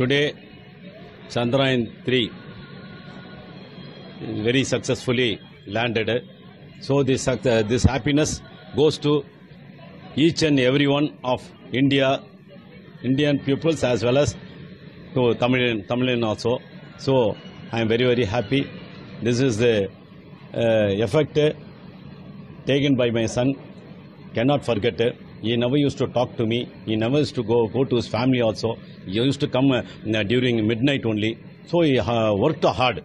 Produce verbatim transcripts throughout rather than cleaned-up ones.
Today, Chandrayaan three very successfully landed. So this, uh, this happiness goes to each and every one of India, Indian pupils as well as to Tamilian, Tamilian also. So I am very, very happy. This is the uh, effect taken by my son. Cannot forget. He never used to talk to me. He never used to go, go to his family also. He used to come uh, during midnight only. So he uh, worked hard.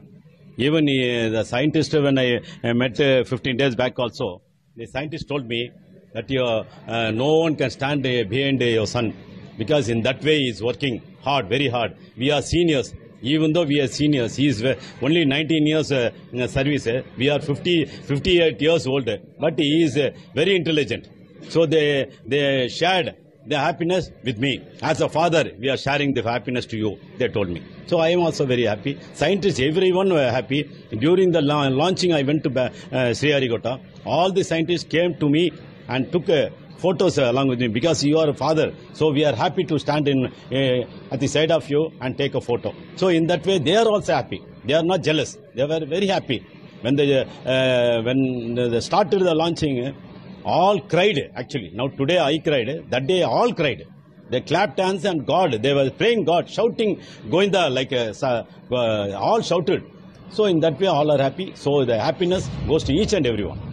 Even uh, the scientist, when I uh, met uh, fifteen days back also, the scientist told me that your, uh, no one can stand uh, behind uh, your son, because in that way he is working hard, very hard. We are seniors. Even though we are seniors, he is only nineteen years uh, in service. Uh, we are fifty, fifty-eight years old, but he is uh, very intelligent. So they, they shared the happiness with me. As a father, we are sharing the happiness to you, they told me. So I am also very happy. Scientists, everyone were happy. During the la launching, I went to uh, Sriharikota. All the scientists came to me and took uh, photos uh, along with me, because you are a father. So we are happy to stand in uh, at the side of you and take a photo. So in that way, they are also happy. They are not jealous. They were very happy. When they, uh, when they started the launching, uh, all cried actually. Now today I cried. That day all cried. They clapped hands and God. They were praying God, shouting Goinda, like a, uh, all shouted. So in that way all are happy. So the happiness goes to each and everyone.